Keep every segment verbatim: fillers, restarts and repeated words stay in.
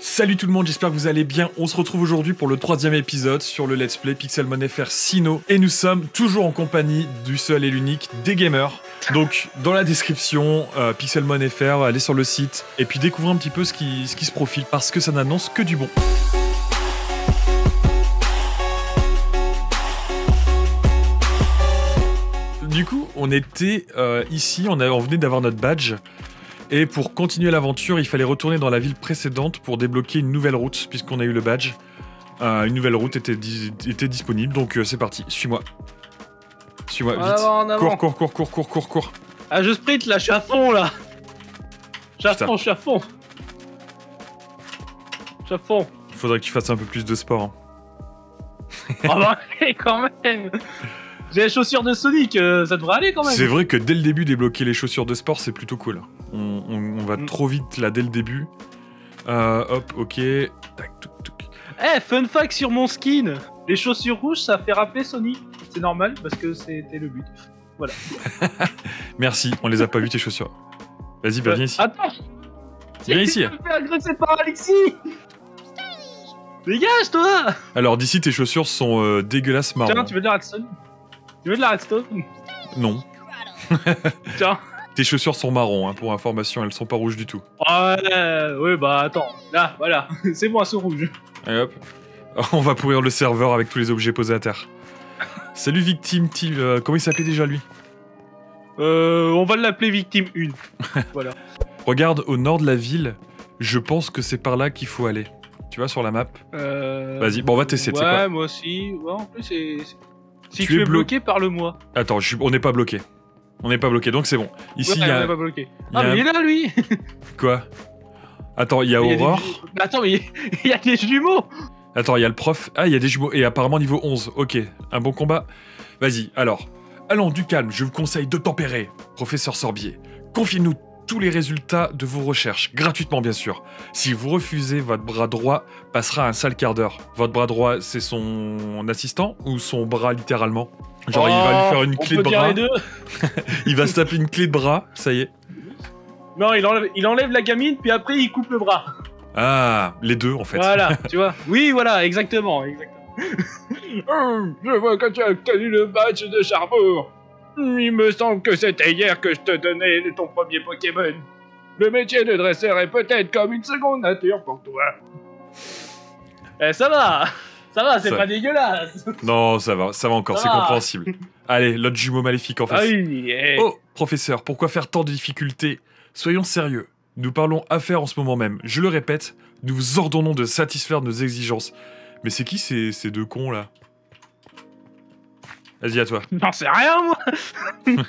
Salut tout le monde, j'espère que vous allez bien. On se retrouve aujourd'hui pour le troisième épisode sur le Let's Play Pixelmon F R Sinnoh. Et nous sommes toujours en compagnie du seul et l'unique D Gamer. Donc dans la description, euh, Pixelmon F R, allez sur le site et puis découvrez un petit peu ce qui, ce qui se profile parce que ça n'annonce que du bon. Du coup, on était euh, ici, on, a, on venait d'avoir notre badge. Et pour continuer l'aventure, il fallait retourner dans la ville précédente pour débloquer une nouvelle route, puisqu'on a eu le badge. Euh, une nouvelle route était, di était disponible, donc euh, c'est parti, suis-moi. Suis-moi, vite. Cours, cours, cours, cours, cours, cours, cours. Ah, je sprint, là, je suis à fond, là. Je suis à fond, je suis à fond. Je suis à fond. Il faudrait que tu fasses un peu plus de sport. Hein. Oh bah, quand même. J'ai les chaussures de Sonic, euh, ça devrait aller quand même. C'est vrai que dès le début, débloquer les chaussures de sport, c'est plutôt cool. On, on, on va mm. trop vite là dès le début. Euh, hop, ok. Tac, touc, touc. Eh, hey, fun fact sur mon skin, les chaussures rouges, ça fait rappeler Sonic. C'est normal parce que c'était le but. Voilà. Merci, on les a pas vu tes chaussures. Vas-y, bah, viens ici. Attends. Viens ici. Je me fais agresser par Alexis. Dégage, toi. Alors, d'ici, tes chaussures sont euh, dégueulasses marron. Tiens, tu veux dire Axon? Tu veux de la redstone? Non. Tiens. Tes chaussures sont marron, hein, pour information, elles sont pas rouges du tout. Ouais, oui, bah attends. Là, voilà, c'est bon, elles sont rouges. Et hop. On va pourrir le serveur avec tous les objets posés à terre. Salut Victime, team, euh, comment il s'appelait déjà lui? Euh, on va l'appeler Victime un. Voilà. Regarde, au nord de la ville, je pense que c'est par là qu'il faut aller. Tu vois, sur la map. Euh... Vas-y, bon, on va t'essayer, tu sais quoi. Ouais, moi aussi. Ouais, en plus, c'est... Si tu, tu es, es bloqué, bloqué parle-moi. Attends, je suis... on n'est pas bloqué. On n'est pas bloqué, donc c'est bon. Ici, ouais, il y a... on n'est pas bloqué. Ah, mais il est là, lui. Quoi? Attends, il y a Aurore. Des... Attends, mais il y a des jumeaux. Attends, il y a le prof. Ah, il y a des jumeaux. Et apparemment, niveau onze. Ok, un bon combat. Vas-y, alors. Allons, du calme, je vous conseille de tempérer. Professeur Sorbier, confiez-nous tous les résultats de vos recherches, gratuitement bien sûr. Si vous refusez, votre bras droit passera un sale quart d'heure. Votre bras droit, c'est son assistant ou son bras littéralement? Genre oh, il va lui faire une clé de bras. Les deux. Il va se taper une clé de bras, ça y est. Non, il enlève, il enlève la gamine, puis après il coupe le bras. Ah, les deux en fait. Voilà, tu vois. Oui, voilà, exactement. exactement. Je vois que tu as obtenu le badge de Charbourg. Il me semble que c'était hier que je te donnais ton premier Pokémon. Le métier de dresseur est peut-être comme une seconde nature pour toi. Eh, ça va. Ça va, c'est pas dégueulasse. Non, ça va, ça va encore, c'est compréhensible. Allez, l'autre jumeau maléfique en face. Ah oui, eh. Oh, professeur, pourquoi faire tant de difficultés? Soyons sérieux, nous parlons affaires en ce moment même. Je le répète, nous vous ordonnons de satisfaire nos exigences. Mais c'est qui ces, ces deux cons, là? Vas-y, à toi. J'en sais rien, moi.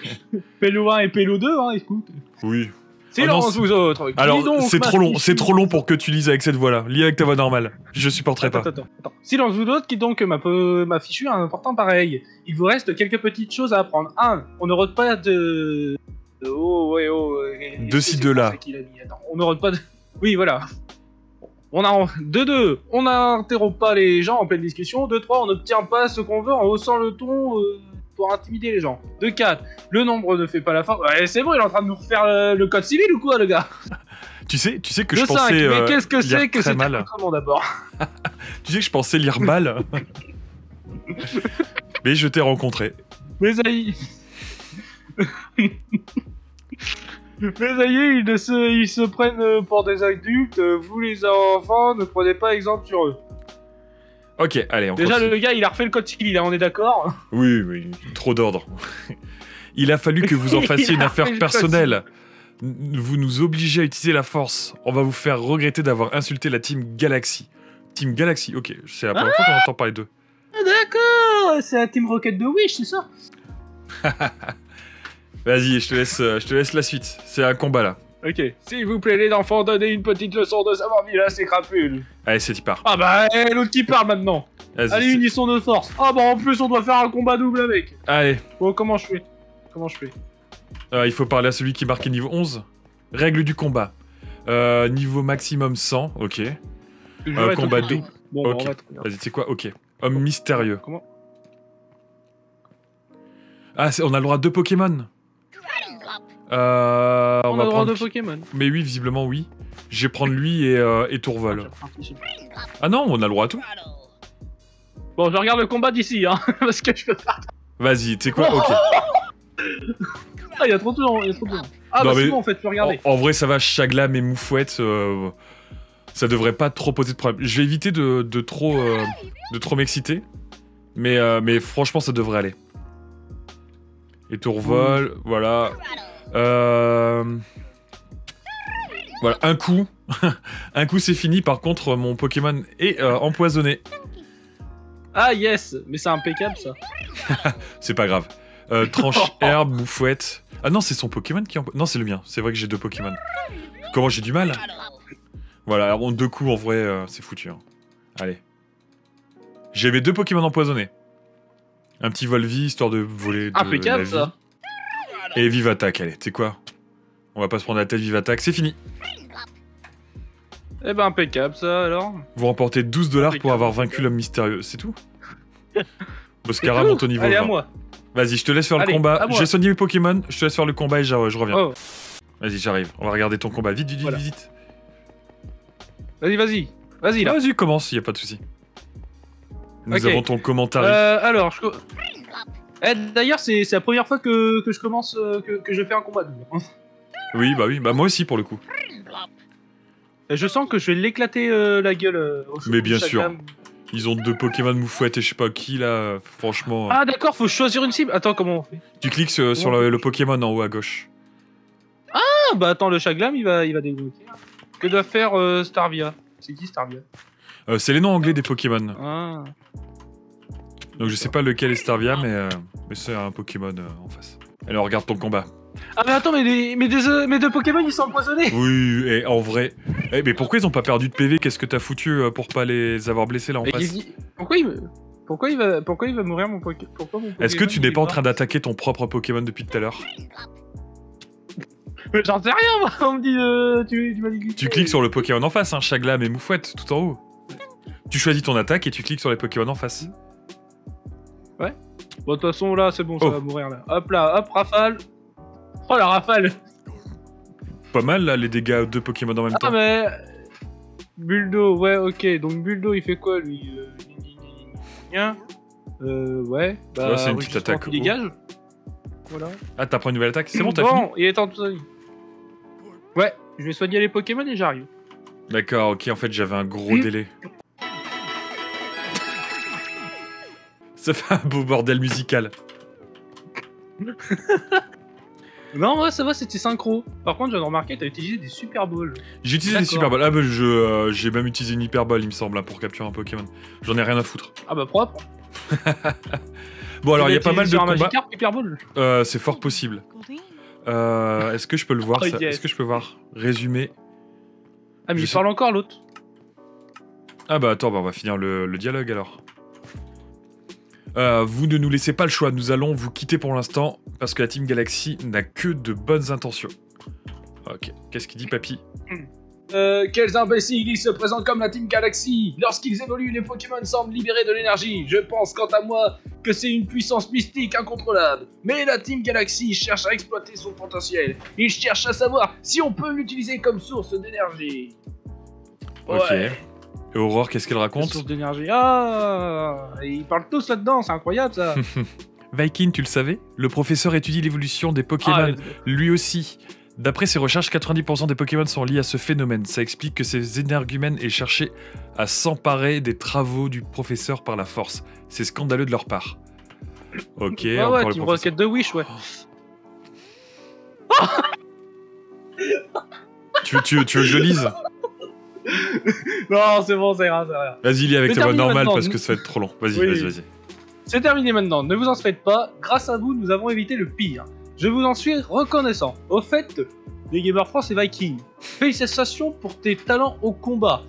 Pélo un et Pélo deux, hein, écoute. Oui. Silence, vous autres. Alors, c'est trop long, c'est trop long pour que tu lises avec cette voix-là. Lis avec ta voix normale. Je supporterai pas. Attends, attends. Silence, vous autres, qui donc m'a fichu un important pareil. Il vous reste quelques petites choses à apprendre. un. On ne rôde pas de... Oh, ouais, oh. De ci, de là. On ne rôde pas de... Oui, voilà. On a deux deux, on n'interrompt pas les gens en pleine discussion. deux trois, on n'obtient pas ce qu'on veut en haussant le ton euh, pour intimider les gens. deux quatre, le nombre ne fait pas la force. Ouais, c'est bon, il est en train de nous refaire le, le code civil ou quoi, le gars? Tu sais, tu sais que je pensais... deux cinq, mais qu'est-ce que c'est que c'est comment d'abord? Tu sais que je pensais lire mal. Mais je t'ai rencontré. Mais ça y est. Mais ça y est, ils se, ils se prennent pour des adultes, vous les enfants, ne prenez pas exemple sur eux. Ok, allez, on Déjà, continue. Le gars, il a refait le code civil, on est d'accord? Oui, oui, trop d'ordre. Il a fallu que vous en fassiez une affaire personnelle. Vous nous obligez à utiliser la force. On va vous faire regretter d'avoir insulté la Team Galaxy. Team Galaxy, ok, c'est la première ah fois qu'on entend parler d'eux. D'accord, c'est la Team Rocket de Wish, c'est ça? Vas-y, je te laisse, je te laisse la suite. C'est un combat, là. Ok. S'il vous plaît, les enfants, donnez une petite leçon de savoir-vivre à ces crapules. Allez, c'est qui part. Ah bah, l'autre qui part, maintenant. Allez, unisson de force. Ah bah, en plus, on doit faire un combat double avec. Allez. Bon, comment je fais? Comment je fais euh, Il faut parler à celui qui marquait niveau onze. Règle du combat. Euh, niveau maximum cent, ok. Euh, combat double. Bon, okay. Bah, vas-y, c'est quoi? Ok. Homme mystérieux. Comment? Ah, on a le droit à deux Pokémon. Euh, on, on va prendre droit de Pokémon. Mais oui, visiblement oui. Je vais prendre lui et, euh, et Tourvol. Ah non, on a le droit à tout. Bon, je regarde le combat d'ici, hein, parce que je peux pas. Vas-y, tu sais quoi, ok. Ah, il y a trop de gens, il y a trop de gens. Ah, non, bah c'est bon, en fait, tu regarder. En, en vrai, ça va, Chaglam et Moufouette, euh, ça devrait pas trop poser de problème. Je vais éviter de, de trop, euh, de trop m'exciter, mais, euh, mais franchement, ça devrait aller. Et Tourvol, mmh. voilà. Euh... Voilà, un coup. Un coup, c'est fini. Par contre, mon Pokémon est euh, empoisonné. Ah, yes. Mais c'est impeccable, ça. C'est pas grave. Euh, tranche herbe, Moufouette. Ah non, c'est son Pokémon qui... Empo... Non, c'est le mien. C'est vrai que j'ai deux Pokémon. Comment j'ai du mal? Voilà, en deux coups, en vrai, euh, c'est foutu. Hein. Allez. J'avais deux Pokémon empoisonnés. Un petit vol-vie, histoire de voler de impeccable, la vie. Ça. Et vive attaque, allez, tu sais quoi? On va pas se prendre la tête, vive attaque, c'est fini. Eh ben impeccable ça alors. Vous remportez douze dollars pour avoir vaincu l'homme mystérieux, c'est tout? Boscara, monte au niveau allez, vingt. À moi. Vas-y, je te laisse faire allez, le combat. J'ai soigné mes Pokémon, je te laisse faire le combat et je reviens. Oh. Vas-y, j'arrive. On va regarder ton combat. Vite, vite, voilà. vite. Vas-y, vas-y. Vas-y là. Vas-y, commence, y a pas de souci. Nous okay. avons ton commentaire. Euh, alors, je... Eh, d'ailleurs, c'est la première fois que, que je commence, que, que je fais un combat double. Oui, bah oui, bah moi aussi pour le coup. Je sens que je vais l'éclater euh, la gueule. Euh, mais bien sûr. Gamme. Ils ont deux Pokémon Moufouette et je sais pas qui là, franchement. Euh... Ah d'accord, faut choisir une cible. Attends, comment on fait? Tu cliques sur, ouais. sur le, le Pokémon en haut à gauche. Ah bah attends, le Chaglam il va, il va débloquer. Que doit faire euh, Starvia? C'est qui Starvia? euh, C'est les noms anglais des Pokémon. Ah. Donc je sais pas lequel est Starvia, mais, euh, mais c'est un Pokémon euh, en face. Alors regarde ton combat. Ah mais attends, mais les, mes, deux, mes deux Pokémon ils sont empoisonnés. Oui, et en vrai... Eh, mais pourquoi ils ont pas perdu de P V? Qu'est-ce que t'as foutu pour pas les avoir blessés là en et face il, pourquoi, il, pourquoi, il va, pourquoi il va mourir mon, poké, pourquoi mon Pokémon? Est-ce que tu n'es pas en train d'attaquer ton propre Pokémon depuis tout à l'heure? J'en sais rien moi, on me dit... Euh, tu tu, tu cliques sur le Pokémon en face, hein, Chaglam et Moufouette, tout en haut. Tu choisis ton attaque et tu cliques sur les Pokémon en face. Ouais. Bon, de toute façon là, c'est bon, oh. ça va mourir là. Hop là, hop, rafale. Oh la rafale! Pas mal là les dégâts de Pokémon en même ah, temps. Ah mais... Bulldo, ouais ok, donc Bulldo il fait quoi lui? Rien. Euh ouais, bah ouais, c'est une petite attaque. Dégage. Voilà. Ah t'as pris une nouvelle attaque, c'est bon t'as bon, fini? Bon, il est temps de soigner. Ouais, je vais soigner les Pokémon et j'arrive. D'accord, ok, en fait j'avais un gros mmh. délai. Ça fait un beau bordel musical. Non, ouais, ça va, c'était synchro. Par contre, j'avais remarqué, t'as utilisé des Super Balls. J'ai utilisé des Super Balls. Ah, bah, j'ai euh, même utilisé une Hyper Ball, il me semble, hein, pour capturer un Pokémon. J'en ai rien à foutre. Ah, bah, propre. Bon, alors, il y a pas mal de combats. Euh, c'est fort possible. Euh, Est-ce que je peux le voir, oh, ça yes. Est-ce que je peux voir? Résumé. Ah, mais je il sais... parle encore, l'autre. Ah, bah, attends, bah, on va finir le, le dialogue, alors. Euh, vous ne nous laissez pas le choix, nous allons vous quitter pour l'instant, parce que la Team Galaxy n'a que de bonnes intentions. Ok, qu'est-ce qu'il dit papy? euh, Quels imbéciles, ils se présentent comme la Team Galaxy. Lorsqu'ils évoluent, les Pokémon semblent libérer de l'énergie. Je pense, quant à moi, que c'est une puissance mystique incontrôlable. Mais la Team Galaxy cherche à exploiter son potentiel. Ils cherchent à savoir si on peut l'utiliser comme source d'énergie. Ouais. Ok. Et Aurore, qu'est-ce qu'elle raconte? Source d'énergie. Ah, ils parlent tous là-dedans, c'est incroyable ça. Vaykhin, tu le savais? Le professeur étudie l'évolution des Pokémon, ah, mais... lui aussi. D'après ses recherches, quatre-vingt-dix pour cent des Pokémon sont liés à ce phénomène. Ça explique que ces énergumènes aient cherché à s'emparer des travaux du professeur par la force. C'est scandaleux de leur part. Ok. Ah ouais, Team Rocket de Wish, ouais. Oh. tu, tu, tu veux que je lise? Non, c'est bon, ça ira, ça ira. Vas-y, lis avec ta voix normale parce que ça va être trop long. Vas-y, oui. vas-y, vas-y. C'est terminé maintenant, ne vous en faites pas. Grâce à vous, nous avons évité le pire. Je vous en suis reconnaissant. Au fait, D Gamer France et Vaykhin, félicitations pour tes talents au combat.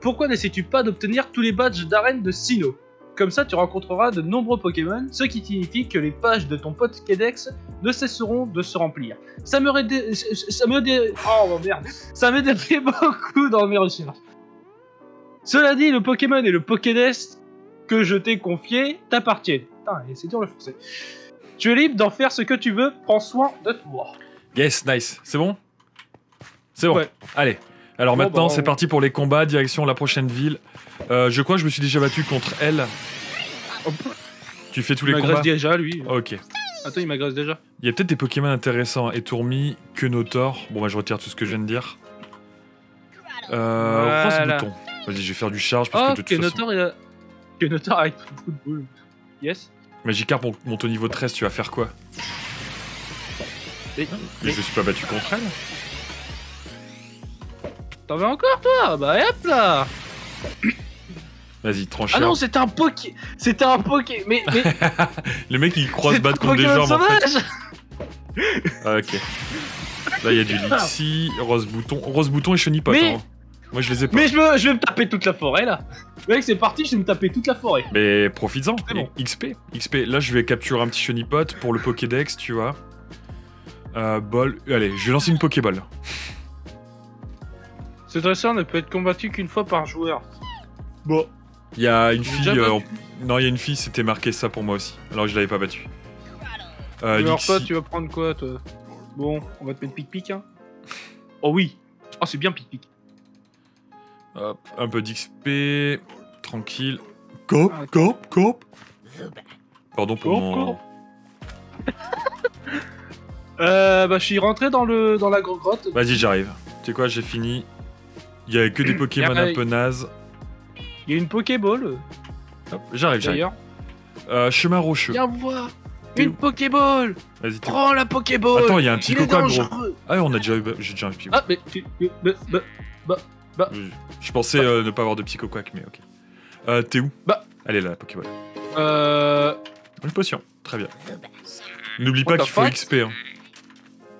Pourquoi n'essaies-tu pas d'obtenir tous les badges d'arène de Sinnoh? Comme ça, tu rencontreras de nombreux Pokémon, ce qui signifie que les pages de ton Pokédex ne cesseront de se remplir. Ça me redé... Ça me dé... Oh merde. Ça m'aide beaucoup dans mes recherches. Cela dit, le Pokémon et le Pokédex que je t'ai confié t'appartiennent. Putain, c'est dur le français. Tu es libre d'en faire ce que tu veux, prends soin de toi. Yes, nice. C'est bon? C'est bon. Ouais. Allez. Alors bon, maintenant, bah, c'est on... parti pour les combats. Direction la prochaine ville. Euh, je crois que je me suis déjà battu contre elle. Hop. Tu fais tous il les combats déjà, lui. Ok. Attends, il m'agresse déjà. Il y a peut-être des Pokémon intéressants. Etourmi, Kenotaur. Bon, bah, je retire tout ce que je viens de dire. Euh, voilà. On prend ce bouton. Vas-y, je vais faire du charge parce oh, que de toute Kenotaur, façon... il a... Kenotaur avec beaucoup de boules. Yes. Magikarp monte au niveau treize, tu vas faire quoi? Mais je suis pas battu contre elle. T'en veux encore, toi? Bah, hop là. Vas-y, tranche. Ah non, c'était un poké... C'était un poké... Mais... mais... Les mecs, ils croient se battre contre des jambes, en fait. Ah, ok. Là, il y a du Lixi, Rose Bouton... Rose Bouton et Chenipotte, mais... hein. Moi, je les ai pas. Mais je, me... je vais me taper toute la forêt, là. Mec, c'est parti, je vais me taper toute la forêt. Mais profites-en. Bon. X P. X P. Là, je vais capturer un petit Chenipotte pour le Pokédex, tu vois. Euh, bol... Allez, je vais lancer une Pokéball. Ce dresseur ne peut être combattu qu'une fois par joueur. Bon. Il y a une fille... Euh, non, il y a une fille, c'était marqué ça pour moi aussi. Alors je l'avais pas battue. Euh, alors Lixi... toi, tu vas prendre quoi, toi? Bon, on va te mettre pic-pic, hein. Oh oui. Oh, c'est bien pic-pic. Hop, un peu d'X P. Tranquille. Cop, ah, okay. cop, cop. Pardon pour cop, mon... Cop. euh, bah, je suis rentré dans, le... dans la grande grotte. Vas-y, j'arrive. Tu sais quoi, j'ai fini. Il y avait que des Pokémon un peu nazes. Il y a une Pokéball. Hop, j'arrive, j'arrive. Euh, chemin rocheux. Viens voir. Une Pokéball. Vas-y, prends la Pokéball. Attends, il y a un petit coca gros. Ah, on a déjà eu. J'ai déjà un petit. Ah, mais. Bah, bah, bah, bah. Je, je pensais bah. Euh, ne pas avoir de Psycocouac, mais ok. Euh, T'es où? Bah. Elle est là, la Pokéball. Euh. Une potion. Très bien. N'oublie pas qu'il faut X P. Hein.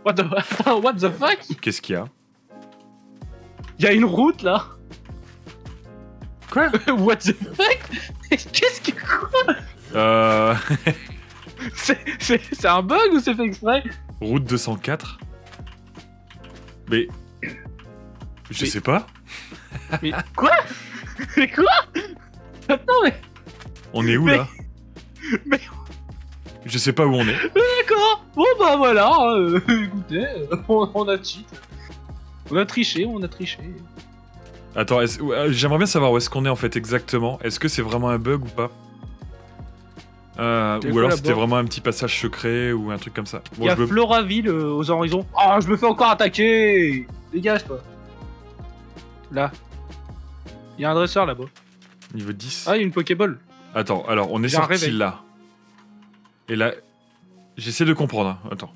What the, What the fuck? Qu'est-ce qu'il y a? Il y a une route là. Quoi? What the fuck? Qu'est-ce que quoi? Euh... c'est un bug ou c'est fait exprès? Route deux cent quatre. Mais... Je mais... sais pas. Mais quoi? Mais quoi? Attends mais... On est où mais... là? Mais... Je sais pas où on est. D'accord. Bon bah voilà. Euh, écoutez, on, on a cheat. On a triché, on a triché. Attends, j'aimerais bien savoir où est-ce qu'on est en fait exactement. Est-ce que c'est vraiment un bug ou pas? euh, Ou alors c'était vraiment un petit passage secret ou un truc comme ça. Bon, il y a je Floraville euh, aux horizons. Oh, je me fais encore attaquer. Dégage toi. Là. Il y a un dresseur là-bas. Niveau dix. Ah, il y a une Pokéball. Attends, alors on est sorti là. Et là... J'essaie de comprendre, hein. Attends.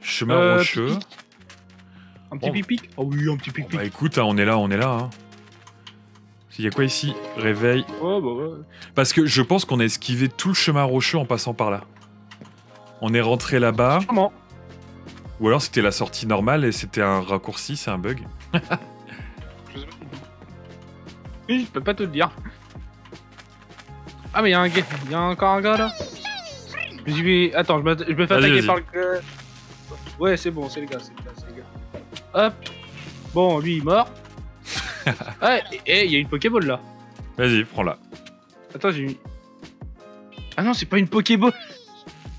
Chemin euh, rocheux. Pique -pique. Un petit pic-pic. Oh oui, un petit pic-pic. Bah écoute, hein, on est là, on est là. Hein. Il y a quoi ici? Réveil. Oh bah ouais. Parce que je pense qu'on a esquivé tout le chemin rocheux en passant par là. On est rentré là-bas. Comment? Ou alors c'était la sortie normale et c'était un raccourci, c'est un bug. Je peux pas te le dire. Ah mais il y a un gars, il y a encore un gars là. Vais... Attends, je me, je me fais attaquer par le... Ouais, c'est bon, c'est le gars, c'est le gars, c'est le gars. Hop. Bon, lui, il est mort. Ah, et il y a une Pokéball, là. Vas-y, prends-la. Attends, j'ai une... Ah non, c'est pas une Pokéball.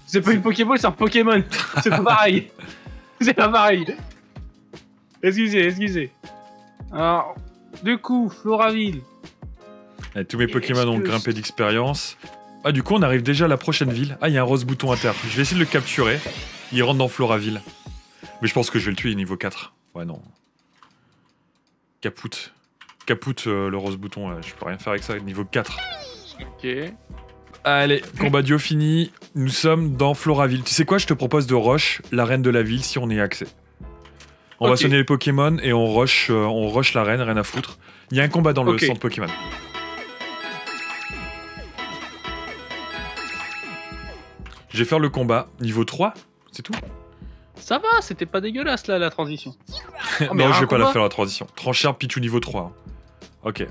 C'est pas une Pokéball, c'est un Pokémon. C'est pas pareil. C'est pas pareil. Excusez, excusez. Alors, du coup, Floraville. Et tous mes Pokémon ont grimpé d'expérience. Ah, du coup, on arrive déjà à la prochaine ville. Ah, il y a un rose bouton à terre. Je vais essayer de le capturer. Il rentre dans Floraville. Mais je pense que je vais le tuer, niveau quatre. Ouais, non. Capoute. Capoute euh, le rose bouton, là. Je peux rien faire avec ça, niveau quatre. Ok. Allez, combat duo fini. Nous sommes dans Floraville. Tu sais quoi, je te propose de rush la reine de la ville si on y a accès. On okay. va sonner les Pokémon et on rush, euh, on rush la reine, rien à foutre. Il y a un combat dans okay. le centre Pokémon. Je vais faire le combat, niveau trois, c'est tout. Ça va, c'était pas dégueulasse là la transition. Oh, non, je vais pas la faire la transition. Tranchard Pichu niveau trois. Ok.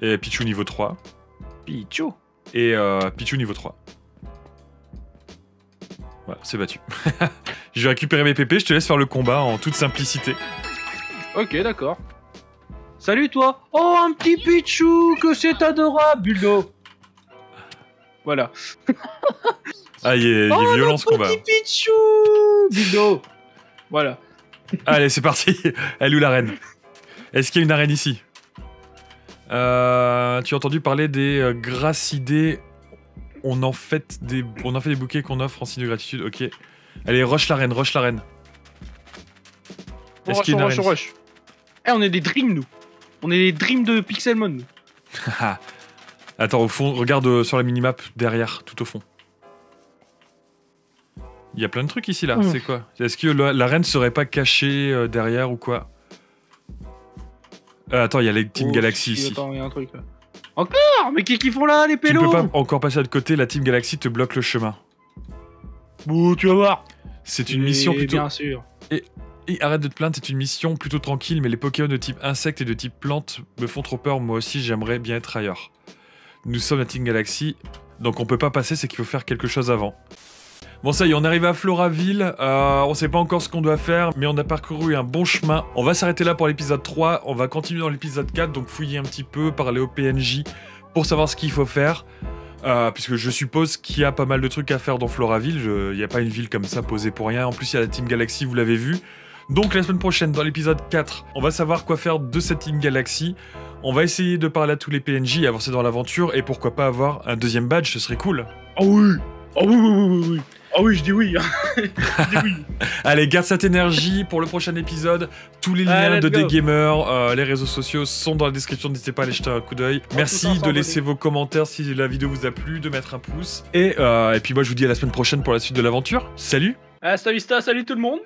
Et Pichu niveau trois. Pichu. Et euh, Pichu niveau trois. Voilà, c'est battu. Je vais récupérer mes pépés, je te laisse faire le combat en toute simplicité. Ok, d'accord. Salut toi. Oh, un petit Pichu, que c'est adorable, Bulldo. Voilà. Ah, il est, oh, il est violent ce combat. Oh, Pichu Bulldo. Voilà. Allez, c'est parti. Elle est où, l'arène? Est-ce qu'il y a une arène ici? euh, Tu as entendu parler des euh, Gracidés? On en fait des, on en fait des bouquets qu'on offre en signe de gratitude. Ok. Allez, rush l'arène, rush l'arène. Est-ce qu'il y a une arène? Rush, rush. Eh, on est des dreams, nous. On est des dreams de Pixelmon, nous. Attends, au fond, regarde sur la minimap derrière, tout au fond. Il y a plein de trucs ici, là. Mmh. C'est quoi? Est-ce que l'arène serait pas cachée euh, derrière ou quoi? euh, Attends, il y a les Team oh, Galaxy ici. Attends, il y a un truc là. Encore? Mais qu'est-ce qu'ils font là, les pélos? Tu peux pas encore passer de côté, la Team Galaxy te bloque le chemin. Bon, tu vas voir. C'est une et mission plutôt... Bien sûr. Et... Et arrête de te plaindre, c'est une mission plutôt tranquille, mais les Pokémon de type insecte et de type plante me font trop peur, moi aussi j'aimerais bien être ailleurs. Nous sommes la Team Galaxy, donc on peut pas passer, c'est qu'il faut faire quelque chose avant. Bon, ça y est, on arrive à Floraville, euh, on sait pas encore ce qu'on doit faire, mais on a parcouru un bon chemin. On va s'arrêter là pour l'épisode trois, on va continuer dans l'épisode quatre, donc fouiller un petit peu, parler au P N J pour savoir ce qu'il faut faire. Euh, puisque je suppose qu'il y a pas mal de trucs à faire dans Floraville, il n'y a pas une ville comme ça posée pour rien. En plus il y a la Team Galaxy, vous l'avez vu. Donc la semaine prochaine, dans l'épisode quatre, on va savoir quoi faire de cette Team Galaxy. On va essayer de parler à tous les P N J, avancer dans l'aventure, et pourquoi pas avoir un deuxième badge, ce serait cool. Oh oui, oh oui, oui, oui, oui, oui. Oh oui, je dis oui. Je dis oui. Allez, garde cette énergie pour le prochain épisode. Tous les liens ah, de D Gamer, euh, les réseaux sociaux sont dans la description, n'hésitez pas à aller jeter un coup d'œil. Merci de laisser vos commentaires si la vidéo vous a plu, de mettre un pouce. Et, euh, et puis moi, je vous dis à la semaine prochaine pour la suite de l'aventure. Salut. Ah, salut Sta, salut tout le monde.